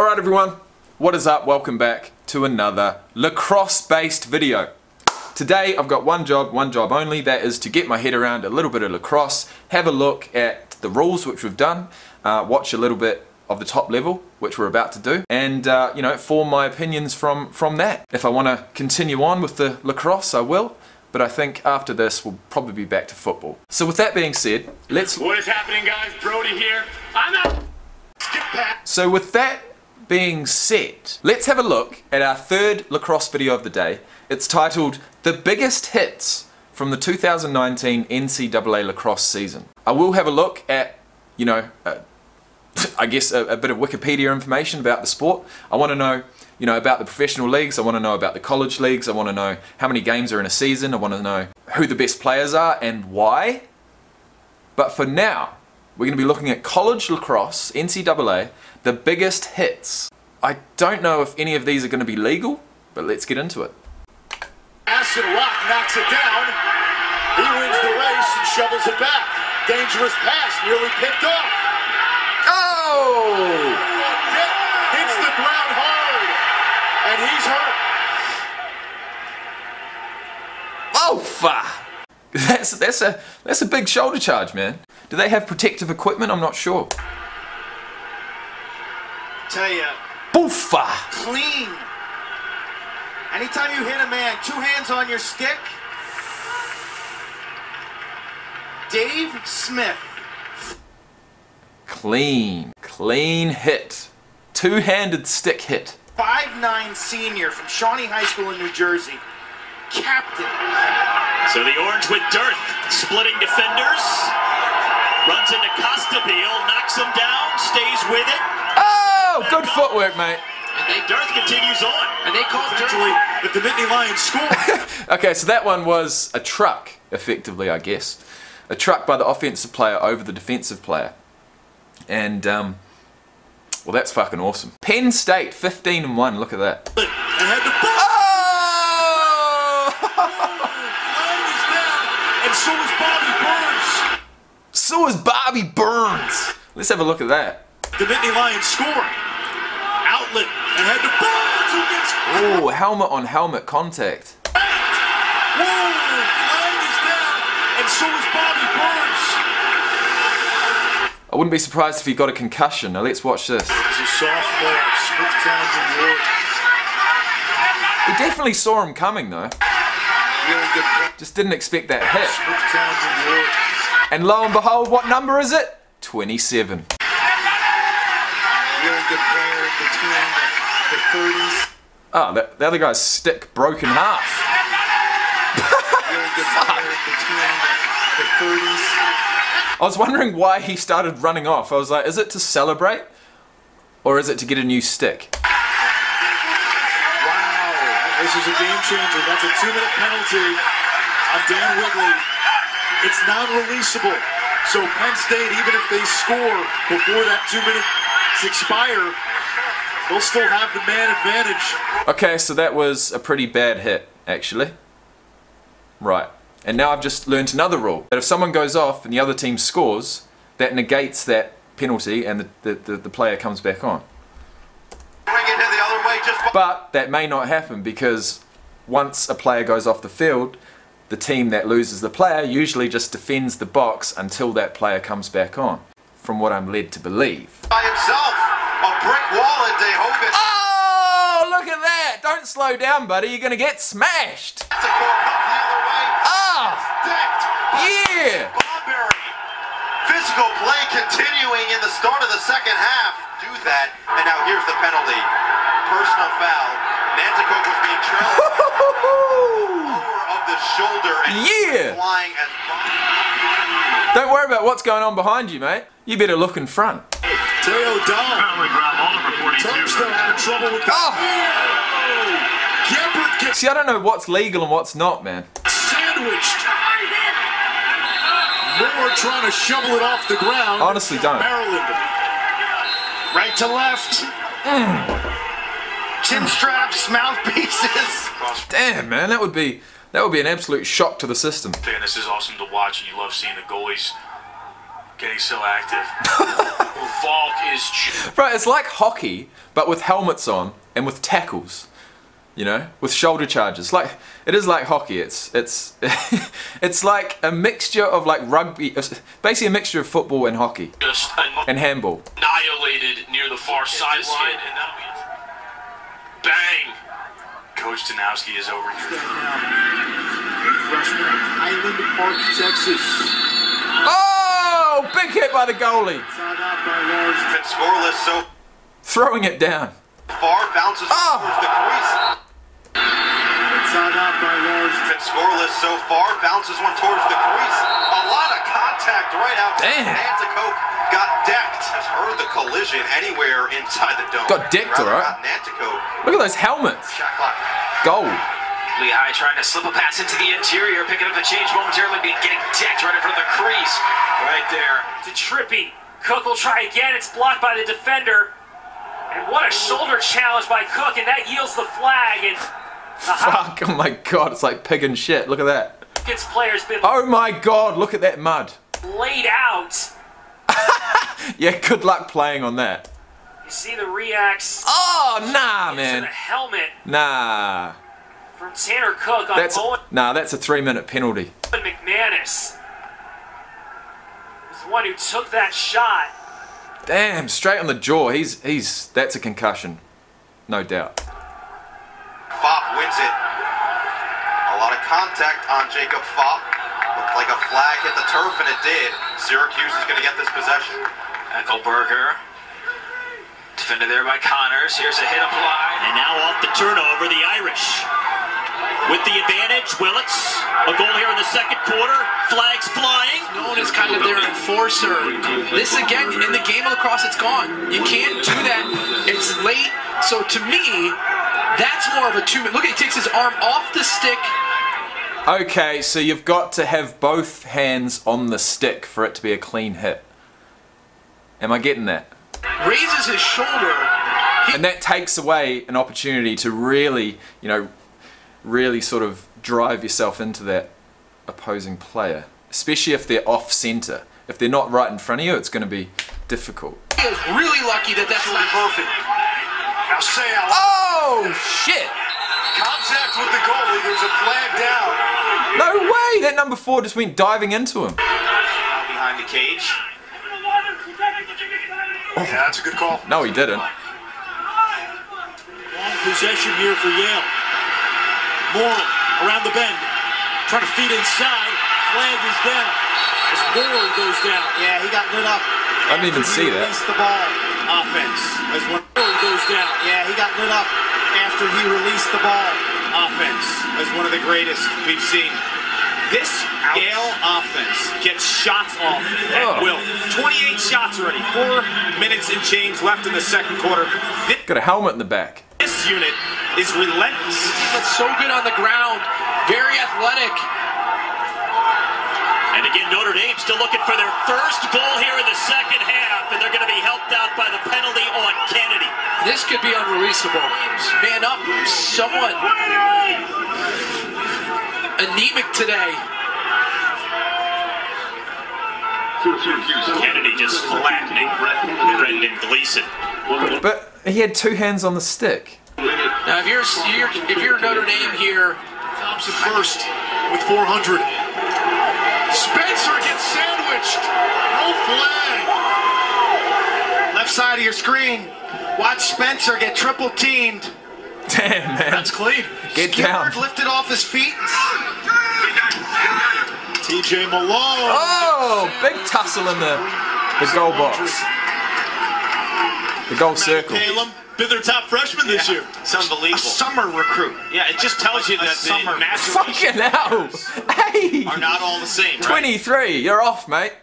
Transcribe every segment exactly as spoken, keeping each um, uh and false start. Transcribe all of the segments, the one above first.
Alright everyone, what is up? Welcome back to another lacrosse-based video. Today I've got one job, one job only, that is to get my head around a little bit of lacrosse, have a look at the rules which we've done, uh, watch a little bit of the top level, which we're about to do, and uh, you know, form my opinions from, from that. If I want to continue on with the lacrosse, I will. But I think after this, we'll probably be back to football. So with that being said, let's... What is happening, guys? Brody here. I'm out. Skip back. So with that being said, let's have a look at our third lacrosse video of the day. It's titled, The Biggest Hits from the two thousand nineteen N C double A Lacrosse Season. I will have a look at, you know, uh, I guess a, a bit of Wikipedia information about the sport. I want to know... You know, about the professional leagues, I want to know about the college leagues, I want to know how many games are in a season, I want to know who the best players are and why. But for now, we're going to be looking at college lacrosse, N C double A, the biggest hits. I don't know if any of these are going to be legal, but let's get into it. Acid Rock knocks it down, he wins the race and shovels it back. Dangerous pass, nearly picked off. Oh! And he's hurt. Oh, fuck. That's, that's, a, that's a big shoulder charge, man. Do they have protective equipment? I'm not sure. Tell ya. Boofa. Clean. Anytime you hit a man, two hands on your stick. Dave Smith. Clean. Clean hit. Two-handed stick hit. five nine senior from Shawnee High School in New Jersey. Captain. So the orange with Dirth, splitting defenders. Runs into Costapil, knocks him down, stays with it. Oh, good footwork, mate. And they, Dirth continues on. And they call Dirth if the Whitney Lions score. Okay, so that one was a truck, effectively, I guess. A truck by the offensive player over the defensive player. And, um... well, that's fucking awesome. Penn State, fifteen and one, look at that. Oh! And so is Bobby Burns. So is Bobby Burns. Let's have a look at that. The Whitney Lions score. Outlet, and head to Burns, who gets... Oh, helmet on helmet contact. Whoa, flying is down, and so is Bobby Burns. I wouldn't be surprised if he got a concussion. Now let's watch this. He's a sophomore, Smith-Townsend. He definitely saw him coming though. Just didn't expect that hit. And lo and behold, what number is it? twenty-seven. Oh, the, the other guy's stick broke in half. I was wondering why he started running off. I was like, is it to celebrate? Or is it to get a new stick? Wow, this is a game changer. That's a two-minute penalty on Dan Woodley. It's non-releasable. So Penn State, even if they score before that two minutes expire, they'll still have the man advantage. Okay, so that was a pretty bad hit, actually. Right. And now I've just learnt another rule, that if someone goes off and the other team scores, that negates that penalty and the, the, the, the player comes back on. Bring it the other way just but that may not happen because once a player goes off the field, the team that loses the player usually just defends the box until that player comes back on, from what I'm led to believe. By himself, a brick wall at DeHogan. Oh, look at that! Don't slow down, buddy, you're going to get smashed! That's a yeah! Bobbery. Physical play continuing in the start of the second half. Do that, and now here's the penalty. Personal foul. Nanticoke was being trailed. Lower of the shoulder. And yeah! Flying as Don't worry about what's going on behind you, mate. You better look in front. Terry O'Donnell. Terps don't have trouble with the... Oh. Oh. See, I don't know what's legal and what's not, man. Sandwiched. We're trying to shovel it off the ground. Honestly, don't. Maryland. Right to left. Mm. Chin straps, mouthpieces. Damn, man, that would be that would be an absolute shock to the system. And this is awesome to watch. You love seeing the goalies Getting so active. Volk is... Bro, it's like hockey, but with helmets on and with tackles. You know, with shoulder charges. Like, it is like hockey. It's it's it's like a mixture of like rugby, basically a mixture of football and hockey. Just and handball. Annihilated near the far sideline. Bang! Coach Tanowski is over here. Freshman at Highland Park, Texas. Oh! Big hit by the goalie. Scoreless, so throwing it down. Far bounces oh. towards the crease. Inside out by Lars. Been scoreless so far. Bounces one towards the crease. A lot of contact right out. Damn. Nanticoke got decked. Has heard the collision anywhere inside the dome. Got decked, alright. Look at those helmets. Gold. Lehigh trying to slip a pass into the interior, picking up the change momentarily, getting decked right in front of the crease. Right there. To Trippy. Cook will try again. It's blocked by the defender. And what a shoulder challenge by Cook, and that yields the flag. And uh-huh. Fuck, oh my god, it's like pig and shit. Look at that. This player's been oh my god, look at that mud. Laid out. Yeah, good luck playing on that. You see the reacts. Oh, nah, man. The helmet. Nah. From Tanner Cook on that's, Bowen. Nah, that's a three-minute penalty. McManus was the one who took that shot. Damn, straight on the jaw. He's, he's, that's a concussion. No doubt. Fopp wins it. A lot of contact on Jacob Fopp. Looked like a flag hit the turf, and it did. Syracuse is going to get this possession. Eckelberger. Defended there by Connors. Here's a hit applied. And now off the turnover, the Irish. With the advantage, Willits, a goal here in the second quarter, flags flying. Known as kind of their enforcer. This again, in the game of lacrosse, it's gone. You can't do that. It's late. So to me, that's more of a two-minute. Look, he takes his arm off the stick. Okay, so you've got to have both hands on the stick for it to be a clean hit. Am I getting that? Raises his shoulder. He and that takes away an opportunity to really, you know, really sort of drive yourself into that opposing player, especially if they're off center. If they're not right in front of you, it's going to be difficult. He is really lucky that that's really perfect. Now Sale. Oh shit! Contact with the goalie. There's a flag down. No way! That number four just went diving into him. Out behind the cage. Oh. Yeah, that's a good call. No, he didn't. Long possession here for Yale. Morrill around the bend, trying to feed inside. Flag is down as Morrill goes down. Yeah, he got lit up. I didn't even see that. Released the ball. Offense as Morrill goes down. Yeah, he got lit up after he released the ball. Offense as one of the greatest we've seen. This Gale offense gets shots off at oh. will. twenty-eight shots already. Four minutes and change left in the second quarter. Got a helmet in the back. This unit is relentless. That's so good on the ground. Very athletic. And again, Notre Dame still looking for their first goal here in the second half, and they're going to be helped out by the penalty on Kennedy. This could be unreleasable. Man up, somewhat anemic today. Kennedy just flattening Brendan Gleason. But he had two hands on the stick. Now, if you're if you're Notre Dame here, Thompson first with four hundred. Spencer gets sandwiched. No flag. Left side of your screen. Watch Spencer get triple teamed. Damn, man. That's clean. Get Skipper down. Lifted off his feet. T J Malone. Oh, big tussle in the the goal box. The goal circle. Caleb, been their top freshman this yeah. year. It's unbelievable. A summer recruit. Yeah, it just tells you that the summer fucking hell. Hey, are not all the same. twenty-three, right? You're off, mate.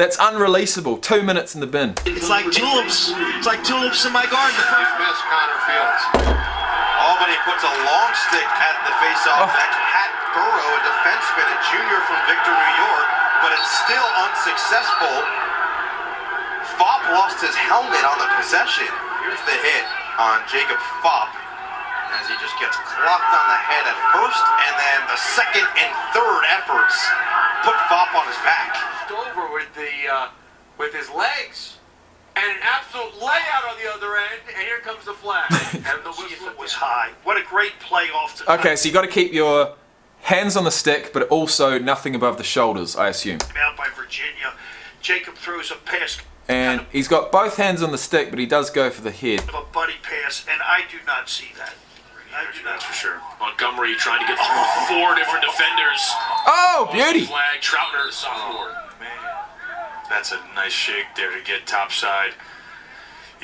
That's unreleasable. Two minutes in the bin. It's like tulips. It's like tulips in my garden. The first best Connor Fields. Albany puts a long stick at the faceoff oh. back. Pat Burrow, a defenseman, a junior from Victor, New York, but it's still unsuccessful. Fopp lost his helmet on the possession. Here's the hit on Jacob Fopp. as he just gets clocked on the head at first, and then the second and third efforts put Fopp on his back. Over with the uh, with his legs, and an absolute layout on the other end, and here comes the flag. And the whistle was high. What a great play off to. Okay, so you got to keep your hands on the stick, but also nothing above the shoulders, I assume. Out by Virginia, Jacob throws a pass. And he's got both hands on the stick, but he does go for the head. A buddy pass, and I do not see that. I do not. That's for sure. Montgomery trying to get through oh. four different defenders. Oh, beauty! Flag, Troutner, the sophomore. Oh, man. That's a nice shake there to get topside.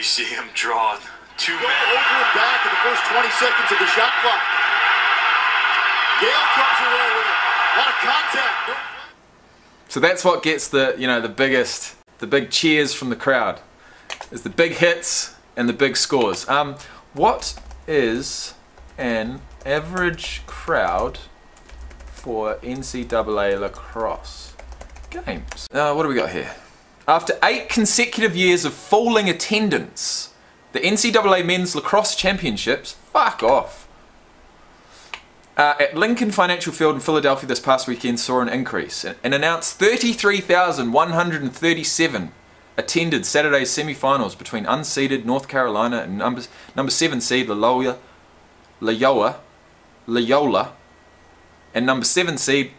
You see him draw two men. Over and back in the first twenty seconds of the shot clock. Gale comes away with it. A lot of contact. So that's what gets the, you know, the biggest... the big cheers from the crowd. It's the big hits and the big scores. Um, what is an average crowd for N C double A lacrosse games? Uh, what do we got here? After eight consecutive years of falling attendance, the N C double A Men's Lacrosse Championships, fuck off, Uh, at Lincoln Financial Field in Philadelphia this past weekend saw an increase and announced thirty-three thousand one hundred thirty-seven attended Saturday's semi-finals between unseeded North Carolina and number, number seven seed Loyola, Loyola, Loyola and number seven seed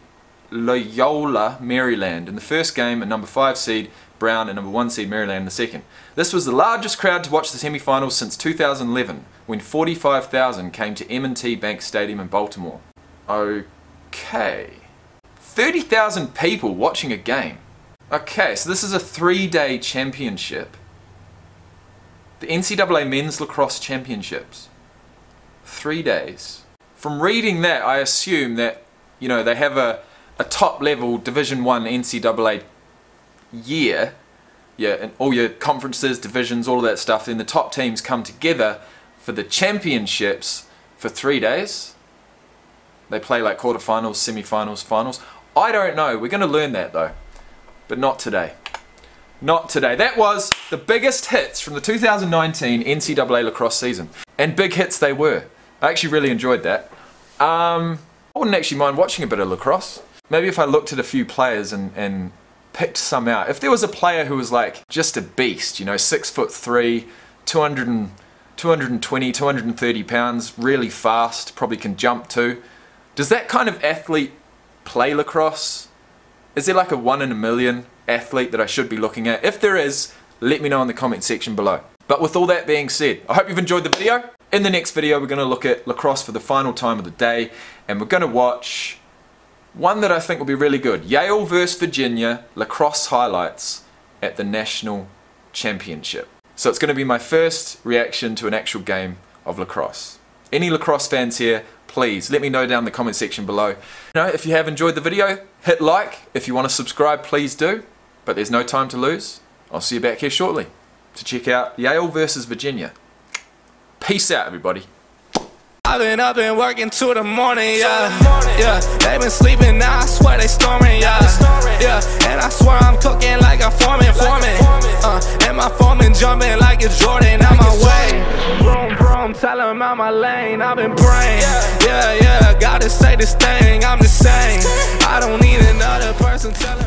Loyola, Maryland in the first game and number five seed Brown and number one seed Maryland in the second. This was the largest crowd to watch the semi-finals since two thousand eleven, when forty-five thousand came to M and T Bank Stadium in Baltimore. Okay. thirty thousand people watching a game. Okay, so this is a three-day championship. The N C double A Men's Lacrosse Championships. Three days. From reading that, I assume that, you know, they have a, a top-level Division one N C double A year, yeah, and all your conferences, divisions, all of that stuff, then the top teams come together for the championships for three days. They play like quarterfinals, semi-finals, finals. I don't know. We're going to learn that though, but not today. Not today. That was the biggest hits from the two thousand nineteen N C double A lacrosse season, and big hits they were. I actually really enjoyed that. Um, I wouldn't actually mind watching a bit of lacrosse. Maybe if I looked at a few players and and picked some out. If there was a player who was like just a beast, you know, six foot three, two hundred, two hundred twenty, two hundred thirty pounds, really fast, probably can jump too. Does that kind of athlete play lacrosse? Is there like a one in a million athlete that I should be looking at? If there is, let me know in the comment section below. But with all that being said, I hope you've enjoyed the video. In the next video, we're going to look at lacrosse for the final time of the day, and we're going to watch one that I think will be really good. Yale versus Virginia lacrosse highlights at the National Championship. So it's going to be my first reaction to an actual game of lacrosse. Any lacrosse fans here, please let me know down in the comment section below. You know, if you have enjoyed the video, hit like. If you want to subscribe, please do. But there's no time to lose. I'll see you back here shortly to check out Yale versus Virginia. Peace out, everybody. I've been up and working till the morning, yeah. Yeah, they been sleeping now, I swear they storming, yeah. Yeah, and I swear I'm cooking like a foreman, foreman. Uh, and my foreman jumping like it's Jordan out my way. Vroom, vroom, tell him I'm my lane, I've been praying. Yeah, yeah, gotta say this thing, I'm the same. I don't need another person telling